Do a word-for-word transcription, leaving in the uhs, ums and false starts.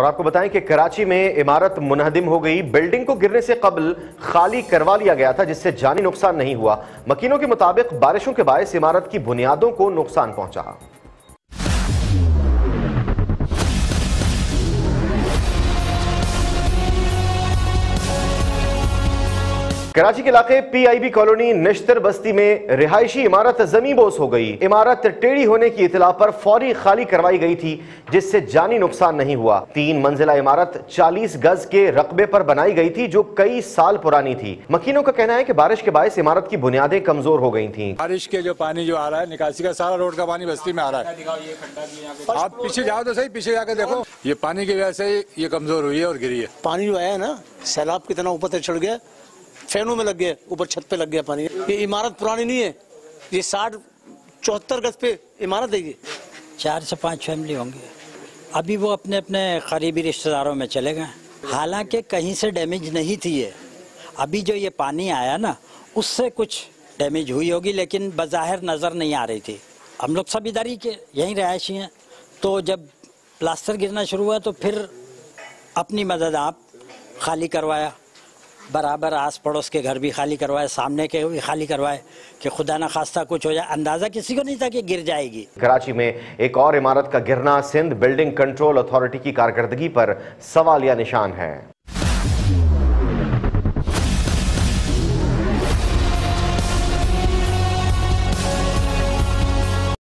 और आपको बताएं कि कराची में इमारत मुनहदिम हो गई। बिल्डिंग को गिरने से कबल खाली करवा लिया गया था, जिससे जानी नुकसान नहीं हुआ। मकीनों के मुताबिक बारिशों के बायस इमारत की बुनियादों को नुकसान पहुंचा। कराची के इलाके पीआईबी कॉलोनी नश्तर बस्ती में रिहायशी इमारत जमींबोस हो गई। इमारत टेढ़ी होने की इतला पर फौरी खाली करवाई गई थी, जिससे जानी नुकसान नहीं हुआ। तीन मंजिला इमारत चालीस गज के रकबे पर बनाई गई थी, जो कई साल पुरानी थी। मकीनों का कहना है कि बारिश के बायस इमारत की बुनियादें कमजोर हो गई थी। बारिश के जो पानी जो आ रहा है, निकासी का सारा रोड का पानी बस्ती में आ रहा है। आप पीछे जाओ तो सही, पीछे जाकर देखो, ये पानी की वजह से ये कमजोर हुई है और गिरी है। पानी जो आया ना, सैलाब कितना ऊपर तक चढ़ गया, फैनों में लग गया, ऊपर छत पे लग गया पानी। ये इमारत पुरानी नहीं है, ये साठ चौहत्तर गज पे इमारत है। चार से पाँच फैमिली होंगी, अभी वो अपने अपने करीबी रिश्तेदारों में चले गए। हालांकि कहीं से डैमेज नहीं थी ये, अभी जो ये पानी आया ना, उससे कुछ डैमेज हुई होगी, लेकिन बज़ाहिर नज़र नहीं आ रही थी। हम लोग सब इधर ही के यहीं रहायशी हैं, तो जब प्लास्टर गिरना शुरू हुआ तो फिर अपनी मदद आप खाली करवाया, बराबर आस पड़ोस के घर भी खाली करवाए, सामने के भी खाली करवाए कि खुदा ना खास्ता कुछ हो जाए। अंदाजा किसी को नहीं था कि गिर जाएगी। कराची में एक और इमारत का गिरना सिंध बिल्डिंग कंट्रोल अथॉरिटी की कारकर्दगी पर सवालिया निशान है।